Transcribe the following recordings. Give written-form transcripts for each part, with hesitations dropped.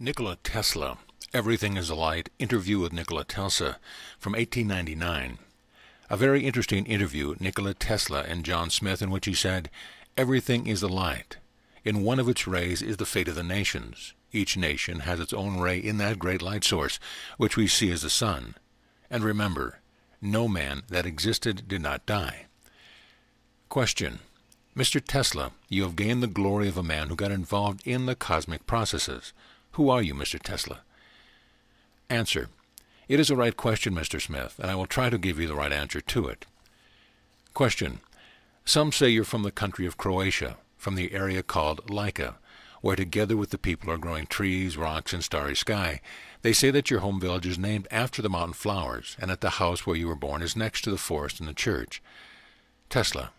Nikola Tesla, Everything is a Light, interview with Nikola Tesla from 1899. A very interesting interview, Nikola Tesla and John Smith, in which he said, "Everything is a light. In one of its rays is the fate of the nations. Each nation has its own ray in that great light source, which we see as the sun. And remember, no man that existed did not die." Question. Mr. Tesla, you have gained the glory of a man who got involved in the cosmic processes. Who are you, Mr. Tesla? Answer. It is a right question, Mr. Smith, and I will try to give you the right answer to it. Question. Some say you're from the country of Croatia, from the area called Lika, where together with the people are growing trees, rocks, and starry sky. They say that your home village is named after the mountain flowers, and that the house where you were born is next to the forest and the church. Tesla.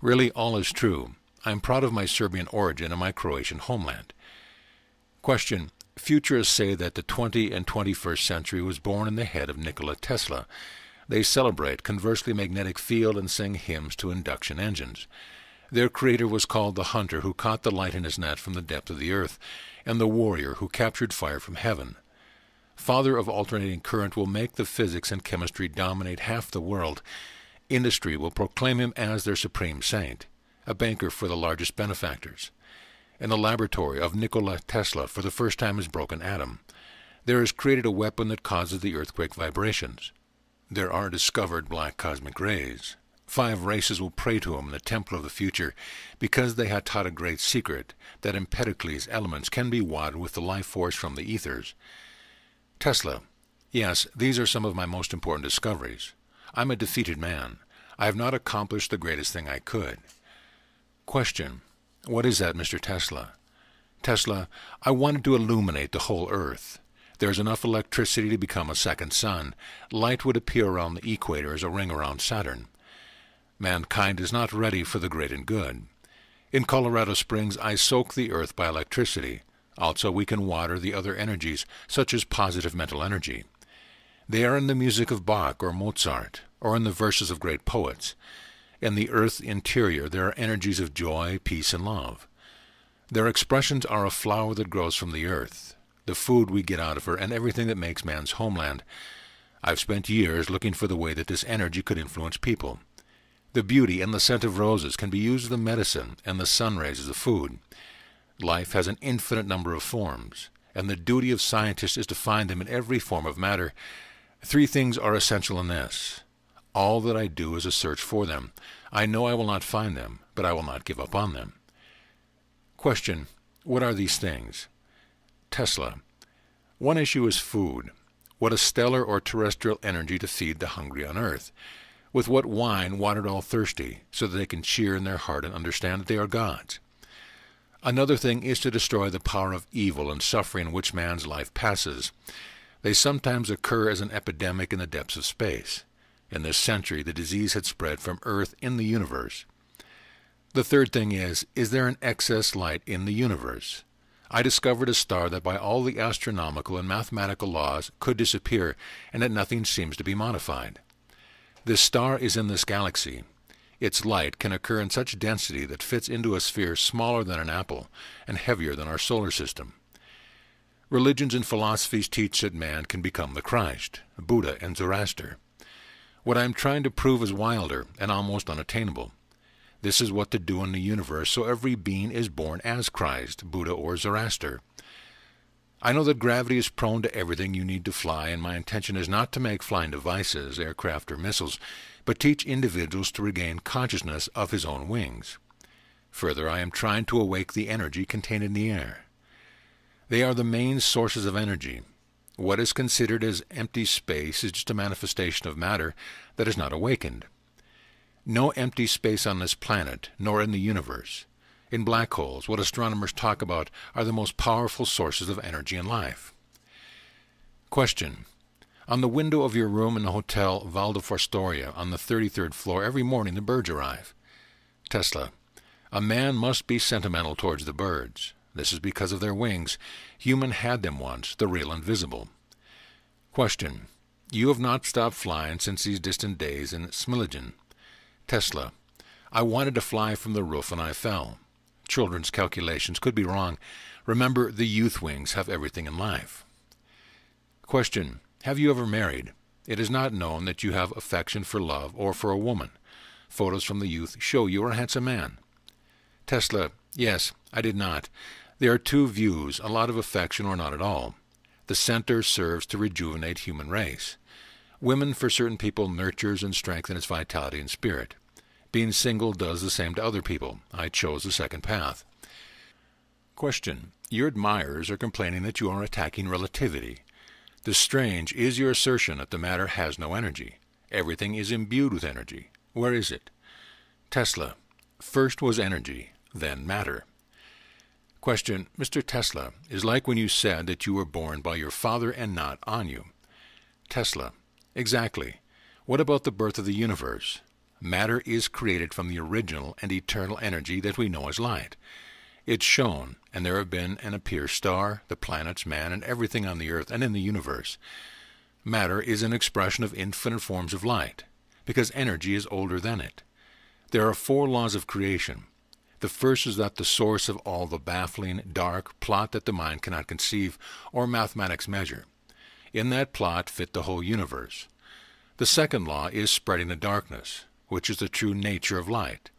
Really, all is true. I am proud of my Serbian origin and my Croatian homeland. Question. Futurists say that the 20th and 21st century was born in the head of Nikola Tesla. They celebrate conversely magnetic field and sing hymns to induction engines. Their creator was called the hunter who caught the light in his net from the depth of the earth, and the warrior who captured fire from heaven. Father of alternating current will make the physics and chemistry dominate half the world. Industry will proclaim him as their supreme saint, a banker for the largest benefactors. In the laboratory of Nikola Tesla, for the first time is broken atom. There is created a weapon that causes the earthquake vibrations. There are discovered black cosmic rays. 5 races will pray to him in the temple of the future, because they had taught a great secret, that Empedocles' elements can be wadded with the life force from the ethers. Tesla. Yes, these are some of my most important discoveries. I'm a defeated man. I have not accomplished the greatest thing I could. Question. What is that, Mr. Tesla? Tesla, I wanted to illuminate the whole earth. There's enough electricity to become a second sun. Light would appear around the equator as a ring around Saturn. Mankind is not ready for the great and good. In Colorado Springs, I soak the earth by electricity. Also, we can water the other energies, such as positive mental energy. They are in the music of Bach or Mozart, or in the verses of great poets. In the earth's interior there are energies of joy, peace, and love. Their expressions are a flower that grows from the earth, the food we get out of her, and everything that makes man's homeland. I've spent years looking for the way that this energy could influence people. The beauty and the scent of roses can be used as the medicine, and the sun rays as the food. Life has an infinite number of forms, and the duty of scientists is to find them in every form of matter. 3 things are essential in this. All that I do is a search for them. I know I will not find them, but I will not give up on them. Question. What are these things? Tesla. One issue is food. What a stellar or terrestrial energy to feed the hungry on earth. With what wine watered all thirsty, so that they can cheer in their heart and understand that they are gods. Another thing is to destroy the power of evil and suffering which man's life passes. They sometimes occur as an epidemic in the depths of space. In this century, the disease had spread from Earth in the universe. The third thing is there an excess light in the universe? I discovered a star that by all the astronomical and mathematical laws could disappear, and that nothing seems to be modified. This star is in this galaxy. Its light can occur in such density that fits into a sphere smaller than an apple and heavier than our solar system. Religions and philosophies teach that man can become the Christ, Buddha, and Zoroaster. What I am trying to prove is wilder and almost unattainable. This is what to do in the universe, so every being is born as Christ, Buddha, or Zoroaster. I know that gravity is prone to everything you need to fly, and my intention is not to make flying devices, aircraft, or missiles, but teach individuals to regain consciousness of his own wings. Further, I am trying to awake the energy contained in the air. They are the main sources of energy. What is considered as empty space is just a manifestation of matter that is not awakened. No empty space on this planet, nor in the universe. In black holes, what astronomers talk about are the most powerful sources of energy in life. Question. On the window of your room in the hotel Valdeforstoria on the 33rd floor, every morning the birds arrive. Tesla. A man must be sentimental towards the birds. This is because of their wings. Human had them once, the real invisible. Question. You have not stopped flying since these distant days in Smiljan. Tesla. I wanted to fly from the roof and I fell. children's calculations could be wrong. Remember, the youth wings have everything in life. Question: have you ever married? It is not known that you have affection for love or for a woman. Photos from the youth show you are a handsome man. Tesla: yes, I did not. There are two views, a lot of affection or not at all. The center serves to rejuvenate human race. Women for certain people nurtures and strengthens its vitality and spirit. Being single does the same to other people. I chose the second path. Question: your admirers are complaining that you are attacking relativity. The strange is your assertion that the matter has no energy. Everything is imbued with energy. Where is it? Tesla: first was energy, then matter. Question: Mr. Tesla, is like when you said that you were born by your father and not on you. Tesla: exactly. What about the birth of the universe? Matter is created from the original and eternal energy that we know as light. It's shown, and there have been and appear star, the planets, man, and everything on the earth and in the universe. Matter is an expression of infinite forms of light, because energy is older than it. There are four laws of creation. The first is that the source of all the baffling, dark plot that the mind cannot conceive or mathematics measure. In that plot fit the whole universe. The second law is spreading the darkness, which is the true nature of light,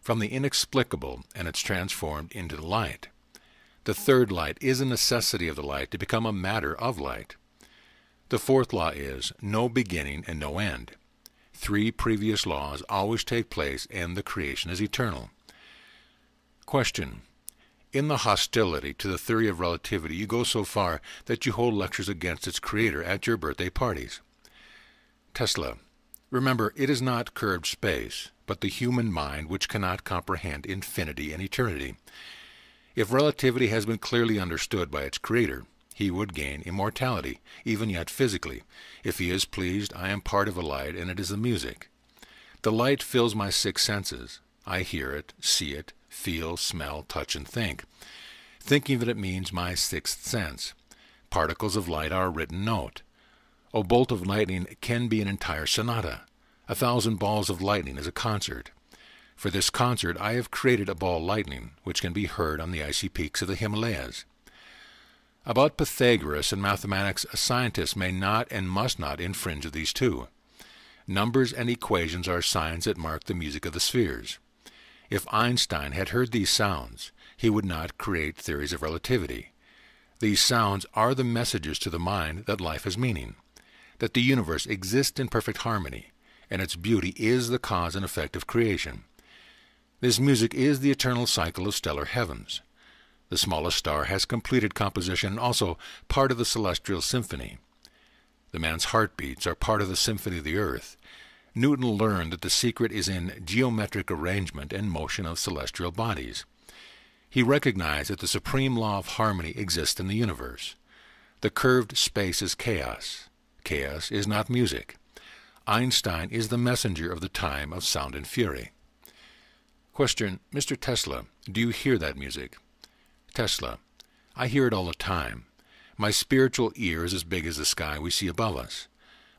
from the inexplicable, and it's transformed into the light. The third light is a necessity of the light to become a matter of light. The fourth law is no beginning and no end. Three previous laws always take place, and the creation is eternal. Question: in the hostility to the theory of relativity, you go so far that you hold lectures against its creator at your birthday parties. Tesla: remember, it is not curved space, but the human mind which cannot comprehend infinity and eternity. If relativity has been clearly understood by its creator, he would gain immortality, even yet physically. If he is pleased, I am part of a light, and it is the music. The light fills my six senses. I hear it, see it, feel, smell, touch, and think. Thinking that it means my sixth sense. Particles of light are a written note. A bolt of lightning can be an entire sonata. 1,000 balls of lightning is a concert. For this concert I have created a ball lightning, which can be heard on the icy peaks of the Himalayas. About Pythagoras and mathematics, a scientist may not and must not infringe of these two. Numbers and equations are signs that mark the music of the spheres. If Einstein had heard these sounds, he would not create theories of relativity. These sounds are the messages to the mind that life has meaning, that the universe exists in perfect harmony, and its beauty is the cause and effect of creation. This music is the eternal cycle of stellar heavens. The smallest star has completed composition and also part of the celestial symphony. The man's heartbeats are part of the symphony of the earth. Newton learned that the secret is in geometric arrangement and motion of celestial bodies. He recognized that the supreme law of harmony exists in the universe. The curved space is chaos. Chaos is not music. Einstein is the messenger of the time of sound and fury. Question: Mr. Tesla, do you hear that music? Tesla: I hear it all the time. My spiritual ear is as big as the sky we see above us.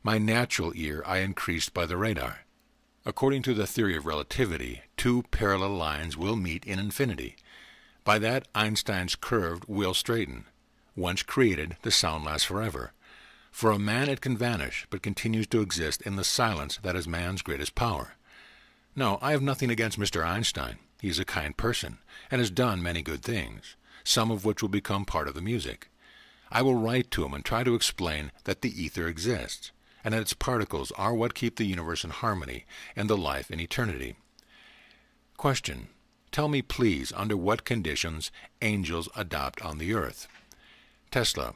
My natural ear I increased by the radar. According to the theory of relativity, two parallel lines will meet in infinity. By that, Einstein's curved will straighten. Once created, the sound lasts forever. For a man it can vanish, but continues to exist in the silence that is man's greatest power. No, I have nothing against Mr. Einstein. He is a kind person, and has done many good things, some of which will become part of the music. I will write to him and try to explain that the ether exists, and that its particles are what keep the universe in harmony and the life in eternity. Question: tell me, please, under what conditions angels adopt on the earth? Tesla: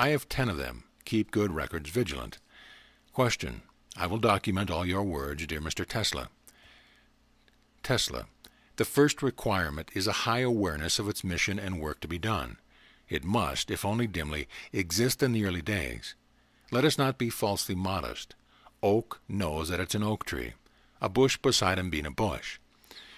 I have 10 of them. Keep good records vigilant. Question: I will document all your words, dear Mr. Tesla. Tesla: the first requirement is a high awareness of its mission and work to be done. It must, if only dimly, exist in the early days. Let us not be falsely modest. Oak knows that it's an oak tree, a bush beside him being a bush.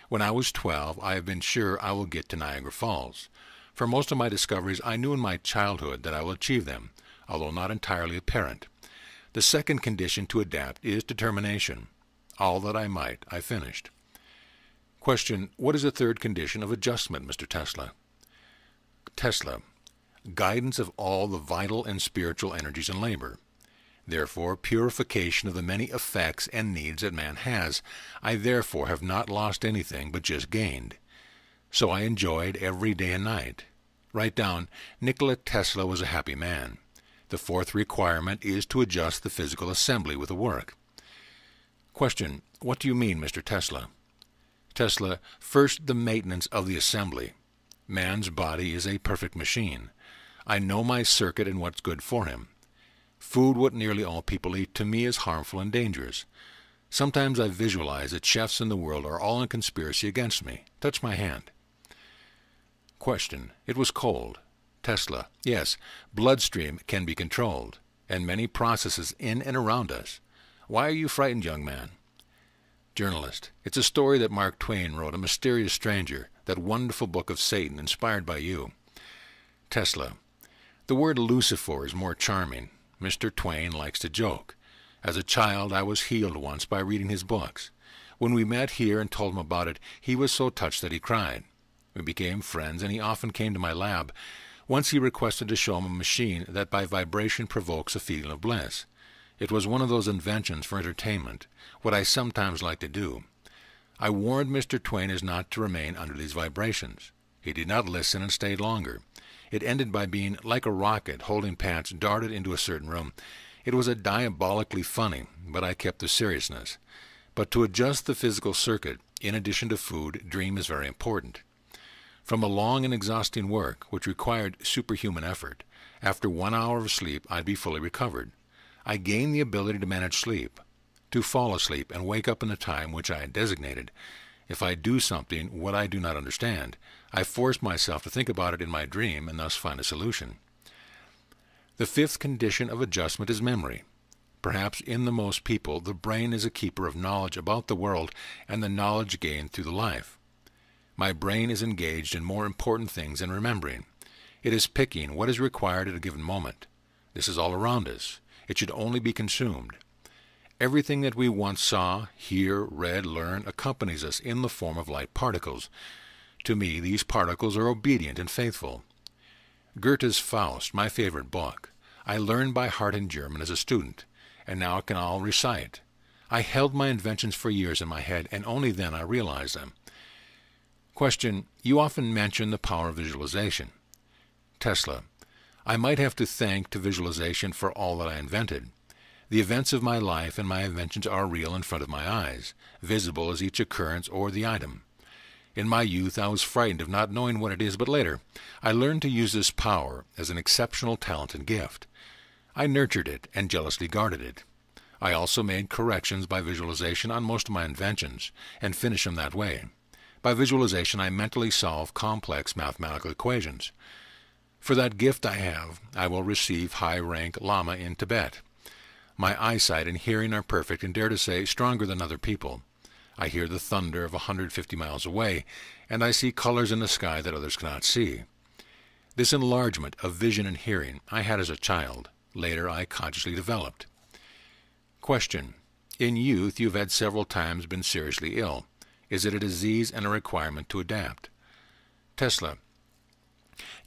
When I was 12, I have been sure I will get to Niagara Falls. For most of my discoveries, I knew in my childhood that I will achieve them, although not entirely apparent. The second condition to adapt is determination. All that I might, I finished. Question: what is the third condition of adjustment, Mr. Tesla? Tesla: guidance of all the vital and spiritual energies and labor. Therefore, purification of the many effects and needs that man has. I therefore have not lost anything, but just gained. So I enjoyed every day and night. Write down, Nikola Tesla was a happy man. The fourth requirement is to adjust the physical assembly with the work. Question: what do you mean, Mr. Tesla? Tesla: first, the maintenance of the assembly. Man's body is a perfect machine. I know my circuit and what's good for him. Food, what nearly all people eat, to me is harmful and dangerous. Sometimes I visualize that chefs in the world are all in conspiracy against me. Touch my hand. Question: it was cold. Tesla: yes, bloodstream can be controlled, and many processes in and around us. Why are you frightened, young man? Journalist: it's a story that Mark Twain wrote, A Mysterious Stranger, that wonderful book of Satan, inspired by you. Tesla: the word Lucifer is more charming. Mr. Twain likes to joke. As a child, I was healed once by reading his books. When we met here and told him about it, he was so touched that he cried. We became friends, and he often came to my lab. Once he requested to show him a machine that by vibration provokes a feeling of bliss. It was one of those inventions for entertainment, what I sometimes like to do. I warned Mr. Twain as not to remain under these vibrations. He did not listen and stayed longer. It ended by being like a rocket holding pants darted into a certain room. It was a diabolically funny, but I kept the seriousness. But to adjust the physical circuit, in addition to food, dream is very important. From a long and exhausting work, which required superhuman effort, after 1 hour of sleep I'd be fully recovered. I gained the ability to manage sleep, to fall asleep and wake up in the time which I had designated. If I do something what I do not understand, I force myself to think about it in my dream and thus find a solution. The fifth condition of adjustment is memory. Perhaps in the most people, the brain is a keeper of knowledge about the world and the knowledge gained through the life. My brain is engaged in more important things than remembering. It is picking what is required at a given moment. This is all around us. It should only be consumed. Everything that we once saw, hear, read, learn, accompanies us in the form of light particles. To me, these particles are obedient and faithful. Goethe's Faust, my favorite book, I learned by heart in German as a student, and now can all recite. I held my inventions for years in my head, and only then I realized them. Question: you often mention the power of visualization. Tesla: I might have to thank to visualization for all that I invented. The events of my life and my inventions are real in front of my eyes, visible as each occurrence or the item. In my youth I was frightened of not knowing what it is, but later I learned to use this power as an exceptional talent and gift. I nurtured it and jealously guarded it. I also made corrections by visualization on most of my inventions, and finished them that way. By visualization I mentally solve complex mathematical equations. For that gift I have, I will receive high-rank Lama in Tibet. My eyesight and hearing are perfect and, dare to say, stronger than other people. I hear the thunder of 150 miles away, and I see colors in the sky that others cannot see. This enlargement of vision and hearing I had as a child. Later I consciously developed. Question: in youth you've had several times been seriously ill. Is it a disease and a requirement to adapt? Tesla: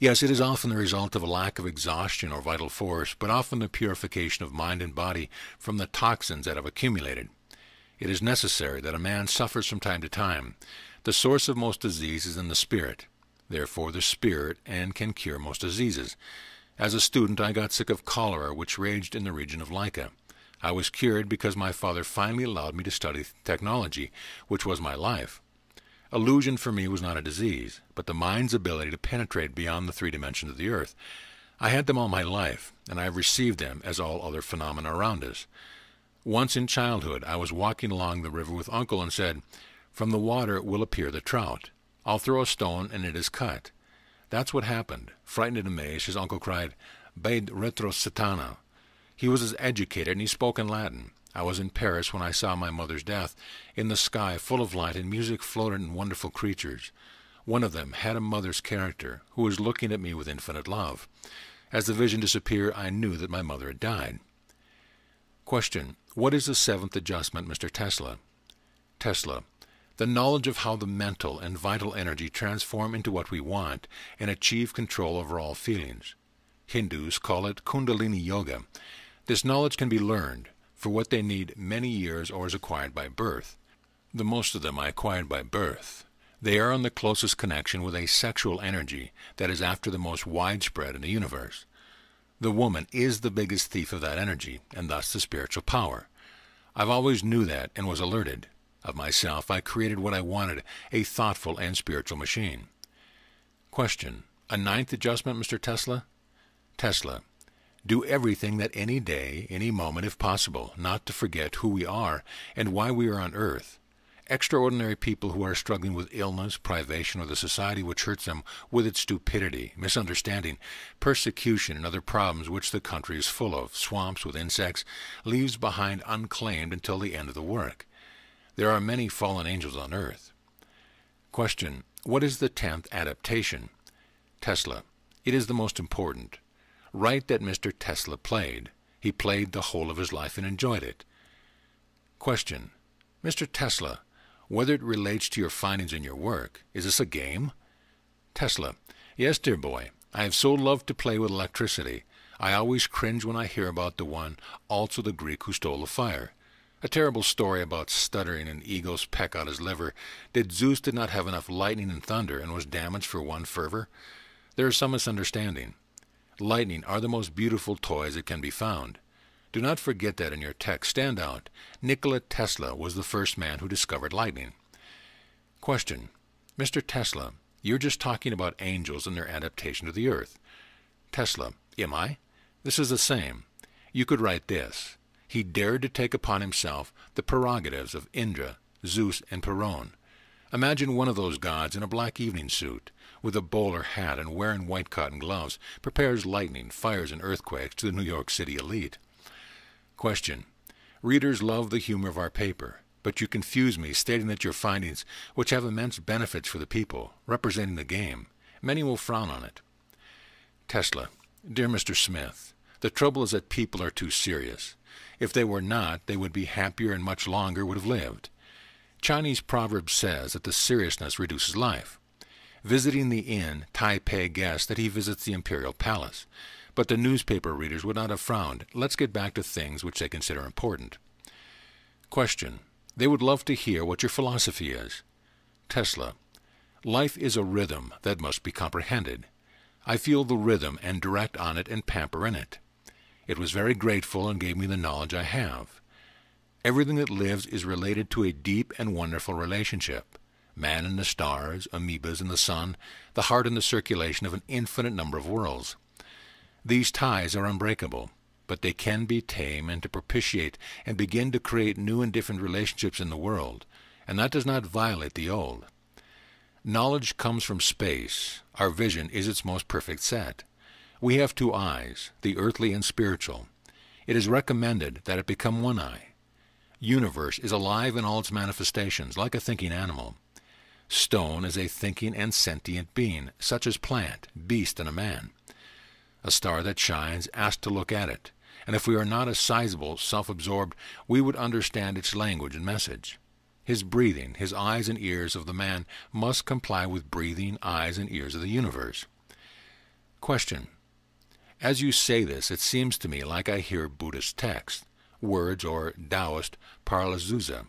yes, it is often the result of a lack of exhaustion or vital force, but often the purification of mind and body from the toxins that have accumulated. It is necessary that a man suffers from time to time. The source of most disease is in the spirit. Therefore the spirit and can cure most diseases. As a student I got sick of cholera, which raged in the region of Lika. I was cured because my father finally allowed me to study technology, which was my life. Illusion for me was not a disease, but the mind's ability to penetrate beyond the three dimensions of the earth. I had them all my life, and I have received them as all other phenomena around us. Once in childhood I was walking along the river with Uncle and said, "From the water will appear the trout. I'll throw a stone and it is cut." That's what happened. Frightened and amazed, his uncle cried, "Bade retro satana." He was as educated, and he spoke in Latin. I was in Paris when I saw my mother's death. In the sky, full of light and music, floated in wonderful creatures. One of them had a mother's character, who was looking at me with infinite love. As the vision disappeared, I knew that my mother had died. Question: what is the seventh adjustment, Mr. Tesla? Tesla: The knowledge of how the mental and vital energy transform into what we want and achieve control over all feelings. Hindus call it Kundalini Yoga. This knowledge can be learned. For what they need many years or is acquired by birth. The most of them I acquired by birth. They are in the closest connection with a sexual energy that is after the most widespread in the universe. The woman is the biggest thief of that energy, and thus the spiritual power. I've always knew that and was alerted. Of myself, I created what I wanted, a thoughtful and spiritual machine. Question. A ninth adjustment, Mr. Tesla? Tesla. Do everything that any day, any moment, if possible, not to forget who we are and why we are on earth. Extraordinary people who are struggling with illness, privation, or the society which hurts them with its stupidity, misunderstanding, persecution, and other problems which the country is full of, swamps with insects, leaves behind unclaimed until the end of the work. There are many fallen angels on earth. Question. What is the 10th adaptation? Tesla. It is the most important. Right that Mr. Tesla played. He played the whole of his life and enjoyed it. Question. Mr. Tesla, whether it relates to your findings in your work, is this a game? Tesla. Yes, dear boy. I have so loved to play with electricity. I always cringe when I hear about the one, also the Greek who stole the fire. A terrible story about stuttering and eagle's peck out his liver. Did Zeus did not have enough lightning and thunder and was damaged for one fervor? There is some misunderstanding. Lightning are the most beautiful toys that can be found. Do not forget that in your text standout. Nikola Tesla was the first man who discovered lightning. Question. Mr. Tesla, you're just talking about angels and their adaptation to the earth. Tesla. Am I? This is the same. You could write this. He dared to take upon himself the prerogatives of Indra, Zeus, and Perun. Imagine one of those gods in a black evening suit, with a bowler hat and wearing white cotton gloves, prepares lightning, fires, and earthquakes to the New York City elite. Question. Readers love the humor of our paper, but you confuse me, stating that your findings, which have immense benefits for the people, representing the game, many will frown on it. Tesla. Dear Mr. Smith, the trouble is that people are too serious. If they were not, they would be happier and much longer would have lived. Chinese proverb says that the seriousness reduces life. Visiting the inn, Taipei guessed that he visits the imperial palace. But the newspaper readers would not have frowned. Let's get back to things which they consider important. Question. They would love to hear what your philosophy is. Tesla. Life is a rhythm that must be comprehended. I feel the rhythm and direct on it and pamper in it. It was very grateful and gave me the knowledge I have. Everything that lives is related to a deep and wonderful relationship. Man and the stars, amoebas and the sun, the heart and the circulation of an infinite number of worlds. These ties are unbreakable, but they can be tame and to propitiate and begin to create new and different relationships in the world, and that does not violate the old. Knowledge comes from space. Our vision is its most perfect set. We have two eyes, the earthly and spiritual. It is recommended that it become one eye. Universe is alive in all its manifestations, like a thinking animal. Stone is a thinking and sentient being, such as plant, beast, and a man. A star that shines asks to look at it, and if we are not as sizable, self-absorbed, we would understand its language and message. His breathing, his eyes and ears of the man must comply with breathing, eyes, and ears of the universe. Question. As you say this, it seems to me like I hear Buddhist texts. Words or Taoist Paralazusa.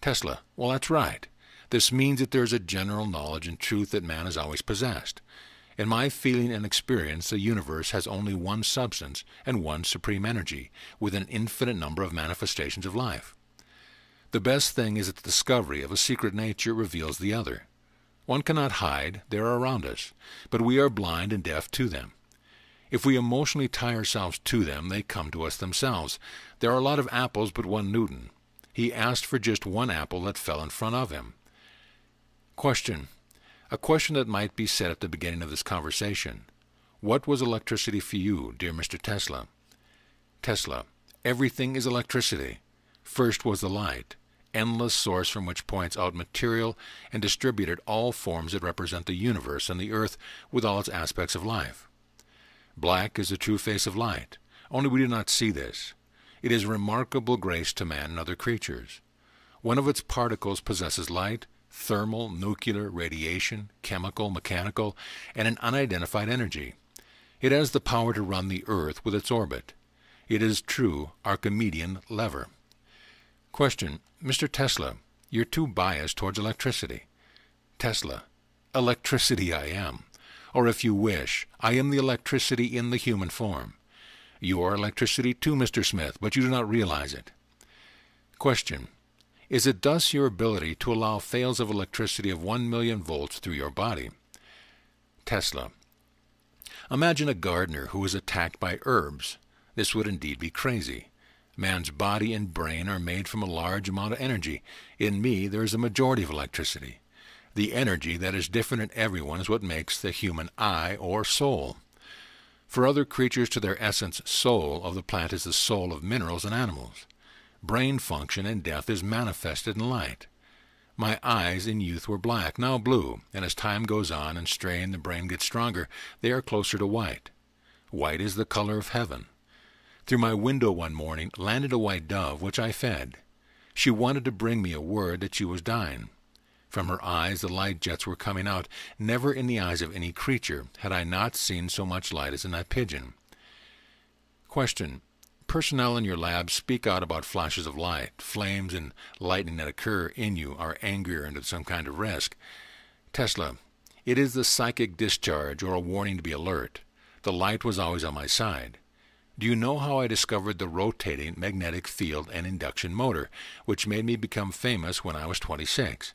Tesla. Well, that's right. This means that there is a general knowledge and truth that man has always possessed. In my feeling and experience, the universe has only one substance and one supreme energy, with an infinite number of manifestations of life. The best thing is that the discovery of a secret nature reveals the other. One cannot hide, they are around us, but we are blind and deaf to them. If we emotionally tie ourselves to them, they come to us themselves. There are a lot of apples but one Newton. He asked for just one apple that fell in front of him. Question. A question that might be said at the beginning of this conversation. What was electricity for you, dear Mr. Tesla? Tesla. Everything is electricity. First was the light, endless source from which points out material and distributed all forms that represent the universe and the earth with all its aspects of life. Black is the true face of light, only we do not see this. It is a remarkable grace to man and other creatures. One of its particles possesses light, thermal, nuclear, radiation, chemical, mechanical, and an unidentified energy. It has the power to run the Earth with its orbit. It is true Archimedean lever. Question. Mr. Tesla, you're too biased towards electricity. Tesla. Electricity I am. Or if you wish, I am the electricity in the human form. You are electricity too, Mr. Smith, but you do not realize it. Question. Is it thus your ability to allow fails of electricity of 1,000,000 volts through your body? Tesla. Imagine a gardener who is attacked by herbs. This would indeed be crazy. Man's body and brain are made from a large amount of energy. In me there is a majority of electricity. The energy that is different in everyone is what makes the human I or soul. For other creatures, to their essence, soul of the plant is the soul of minerals and animals. Brain function in death is manifested in light. My eyes in youth were black, now blue, and as time goes on and strain the brain gets stronger, they are closer to white. White is the color of heaven. Through my window one morning landed a white dove, which I fed. She wanted to bring me a word that she was dying. From her eyes the light jets were coming out. Never in the eyes of any creature had I not seen so much light as in that pigeon. Question. Personnel in your lab speak out about flashes of light. Flames and lightning that occur in you are angrier and of some kind of risk. Tesla. It is the psychic discharge or a warning to be alert. The light was always on my side. Do you know how I discovered the rotating magnetic field and induction motor, which made me become famous when I was 26?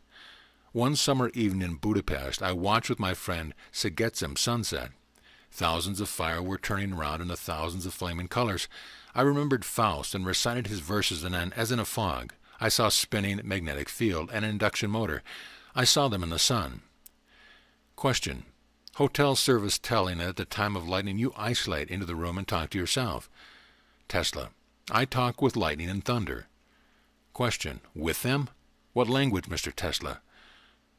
One summer evening in Budapest, I watched with my friend Sigetsim sunset. Thousands of fire were turning round in the thousands of flaming colors. I remembered Faust and recited his verses, and then, as in a fog, I saw spinning magnetic field and induction motor. I saw them in the sun. Question. Hotel service telling that at the time of lightning you isolate into the room and talk to yourself. Tesla. I talk with lightning and thunder. Question. With them? What language, Mr. Tesla?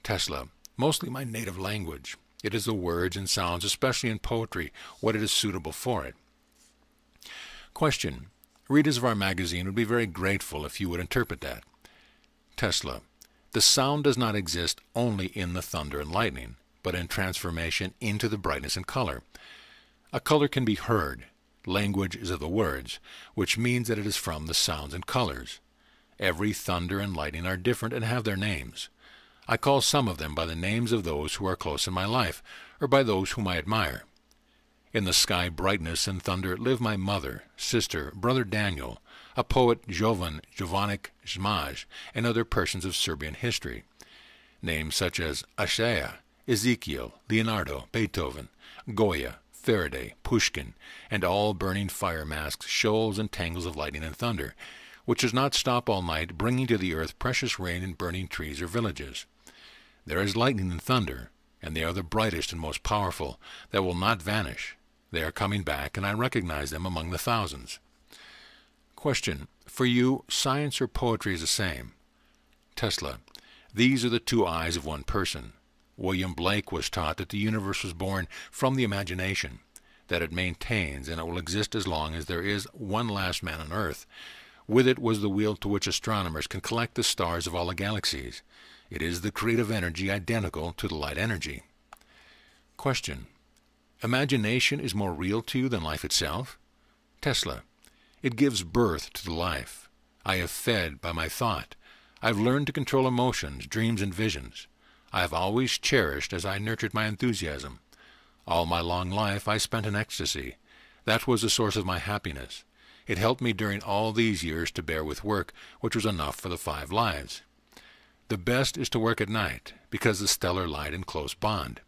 Tesla. Mostly my native language. It is the words and sounds, especially in poetry, what it is suitable for it. Question. Readers of our magazine would be very grateful if you would interpret that. Tesla. The sound does not exist only in the thunder and lightning, but in transformation into the brightness and color. A color can be heard. Language is of the words, which means that it is from the sounds and colors. Every thunder and lightning are different and have their names. I call some of them by the names of those who are close in my life, or by those whom I admire. In the sky brightness and thunder live my mother, sister, brother Daniel, a poet Jovan, Jovanic, Zmaj, and other persons of Serbian history. Names such as Isaiah, Ezekiel, Leonardo, Beethoven, Goya, Faraday, Pushkin, and all burning fire masks, shoals, and tangles of lightning and thunder, which does not stop all night, bringing to the earth precious rain and burning trees or villages. There is lightning and thunder, and they are the brightest and most powerful, that will not vanish. They are coming back, and I recognize them among the thousands. Question. For you, science or poetry is the same? Tesla. These are the two eyes of one person. William Blake was taught that the universe was born from the imagination, that it maintains and it will exist as long as there is one last man on earth. With it was the wheel to which astronomers can collect the stars of all the galaxies. It is the creative energy identical to the light energy. Question. Imagination is more real to you than life itself? Tesla. It gives birth to the life. I have fed by my thought. I have learned to control emotions, dreams, and visions. I have always cherished as I nurtured my enthusiasm. All my long life I spent in ecstasy. That was the source of my happiness. It helped me during all these years to bear with work, which was enough for the 5 lives. The best is to work at night, because the stellar light and close bond.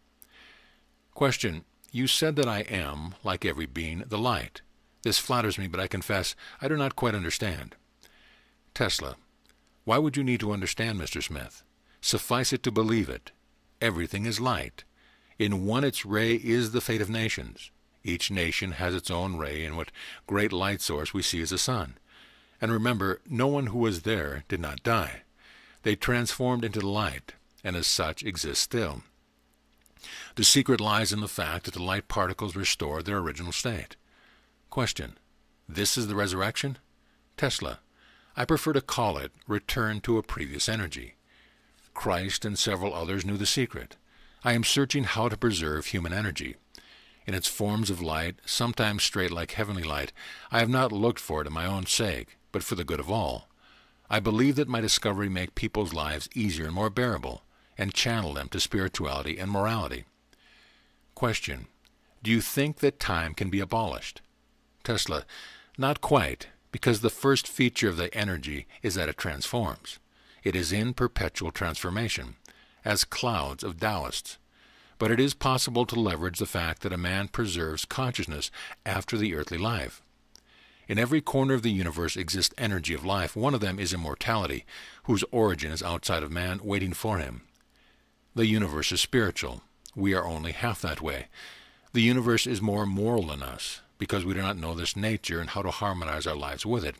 Question. You said that I am, like every being, the light. This flatters me, but I confess I do not quite understand. Tesla. Why would you need to understand, Mr. Smith? Suffice it to believe it. Everything is light. In one its ray is the fate of nations. Each nation has its own ray, and what great light source we see is the sun. And remember, no one who was there did not die. They transformed into light, and as such exist still. The secret lies in the fact that the light particles restore their original state. Question. This is the resurrection? Tesla. I prefer to call it return to a previous energy. Christ and several others knew the secret. I am searching how to preserve human energy. In its forms of light, sometimes straight like heavenly light, I have not looked for it in my own sake, but for the good of all. I believe that my discovery make people's lives easier and more bearable, and channel them to spirituality and morality. Question: do you think that time can be abolished? Tesla: not quite, because the first feature of the energy is that it transforms. It is in perpetual transformation, as clouds of Taoists. But it is possible to leverage the fact that a man preserves consciousness after the earthly life. In every corner of the universe exists energy of life. One of them is immortality, whose origin is outside of man, waiting for him. The universe is spiritual. We are only half that way. The universe is more moral than us, because we do not know this nature and how to harmonize our lives with it.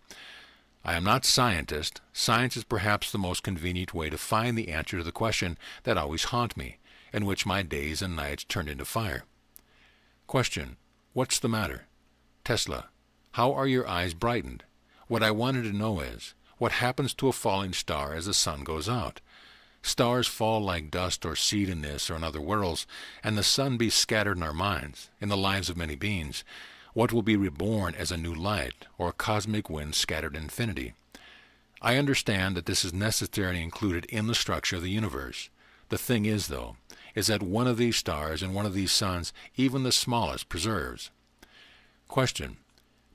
I am not a scientist. Science is perhaps the most convenient way to find the answer to the question that always haunts me, and which my days and nights turned into fire. Question: what's the matter? Tesla: how are your eyes brightened? What I wanted to know is, what happens to a falling star as the sun goes out? Stars fall like dust or seed in this or in other worlds, and the sun be scattered in our minds, in the lives of many beings. What will be reborn as a new light, or a cosmic wind scattered in infinity? I understand that this is necessarily included in the structure of the universe. The thing is, though, is that one of these stars and one of these suns, even the smallest, preserves. Question: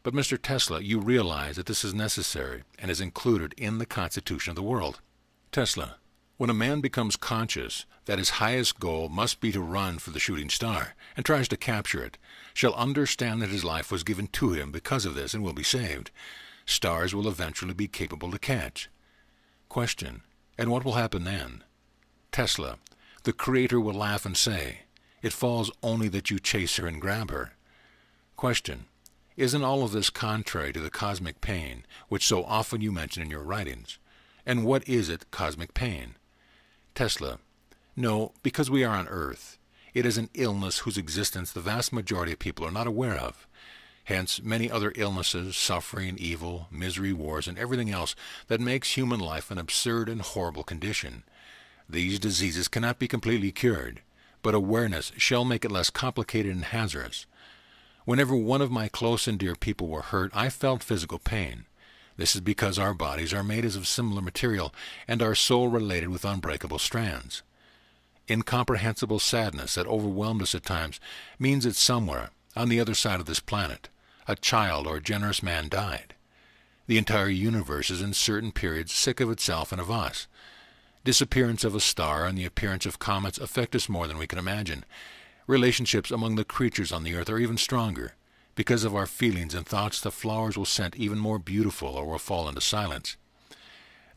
but Mr. Tesla, you realize that this is necessary and is included in the constitution of the world. Tesla: when a man becomes conscious that his highest goal must be to run for the shooting star, and tries to capture it, shall understand that his life was given to him because of this and will be saved. Stars will eventually be capable to catch. Question: and what will happen then? Tesla: the Creator will laugh and say, "It falls only that you chase her and grab her." Question: isn't all of this contrary to the cosmic pain, which so often you mention in your writings? And what is it, cosmic pain? Tesla: no, because we are on Earth. It is an illness whose existence the vast majority of people are not aware of. Hence, many other illnesses, suffering, evil, misery, wars, and everything else that makes human life an absurd and horrible condition. These diseases cannot be completely cured, but awareness shall make it less complicated and hazardous. Whenever one of my close and dear people were hurt, I felt physical pain. This is because our bodies are made as of similar material, and our soul related with unbreakable strands. Incomprehensible sadness that overwhelmed us at times means that somewhere, on the other side of this planet, a child or a generous man died. The entire universe is in certain periods sick of itself and of us. Disappearance of a star and the appearance of comets affect us more than we can imagine. Relationships among the creatures on the earth are even stronger. Because of our feelings and thoughts, the flowers will scent even more beautiful or will fall into silence.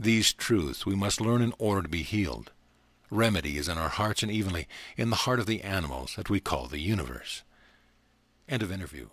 These truths we must learn in order to be healed. Remedy is in our hearts and evenly in the heart of the animals that we call the universe. End of interview.